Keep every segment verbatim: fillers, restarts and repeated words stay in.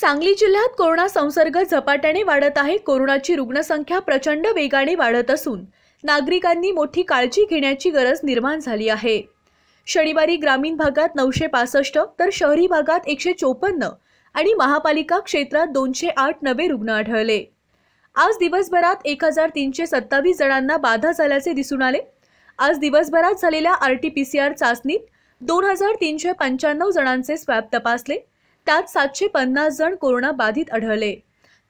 सांगली जिल्ह्यात कोरोना संसर्ग झपाट्याने वाढत आहे। कोरोनाची रुग्णसंख्या प्रचंड वेगाने वाढत असून नागरिकांनी मोठी काळजी घेण्याची गरज निर्माण झाली आहे। शनिवारी ग्रामीण भागात नऊशे पासष्ट तर शहरी भागात एकशे चौपन्न आणि महापालिका क्षेत्रात दोनशे आठ नवे रुग्ण आढळले। आज दिवसभरात एक हजार तीनशे सत्तावीस जणांना बाधा झाल्याचे दिसून आले। आज दिवसभरात झालेल्या R T P C R चाचणीत दोन हजार तीनशे पंच्याण्णव जणांचे स्वॅब तपासले, त्यात सातशे पन्नास जण कोरोना बाधित आढळले।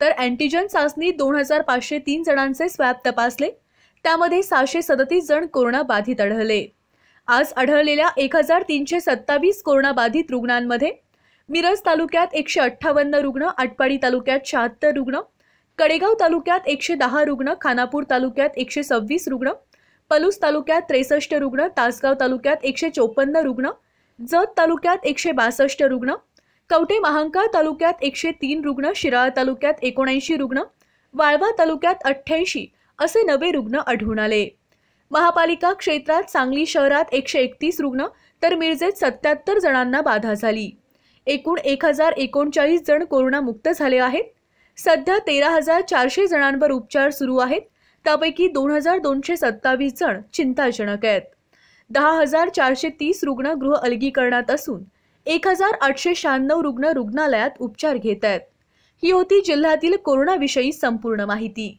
तर अँटीजन चाचणीत दोन हजार पाचशे तीन जणांचे स्वॅब तपासले, त्यामध्ये सहाशे सदतीस जण कोरोना बाधित आढळले। आज आढळलेल्या एक हजार तीनशे सत्तावीस कोरोना बाधित रुग्णांमध्ये मिरज तालुक्यात एकशे अठ्ठावन्न रुग्ण, आटपाडी तालुक्यात शहात्तर रुग्ण, कडेगाव तालुक्यात एकशे दहा रुग्ण, खानापूर तालुक्यात एकशे सव्वीस रुग्ण, पलूस तालुक्यात त्रेसष्ट रुग्ण, तासगाव तालुक्यात एकशे चोपन्न रुग्ण, जत तालुक्यात एकशे बासष्ट रुग्ण, कवटे महांकाळ तालुक्यात एकशे तीन रुग्ण, शिराळा तालुक्यात एकोणऐंशी रुग्ण, वाळवा तालुक्यात अठ्ठ्याऐंशी असे नवे रुग्ण आढळून आले। महापालिका क्षेत्रात सांगली शहरात एकशे एकतीस रुग्ण तर मिरजेत सत्याहत्तर जणांना बाधा झाली। एकूण एक हजार एकोणचाळीस जण कोरोनामुक्त झाले आहेत। सध्या तेरा हजार चारशे जणांवर उपचार सुरू आहेत, त्यापैकी दोन हजार दोनशे सत्तावीस जण चिंताजनक आहेत। दहा हजार चारशे तीस रुग्ण गृह अलगीकरणात असून एक हजार आठशे शहाण्णव रुग्ण रुग्णालयात उपचार घेत आहेत। ही होती जिल्ह्यातील कोरोनाविषयी संपूर्ण माहिती।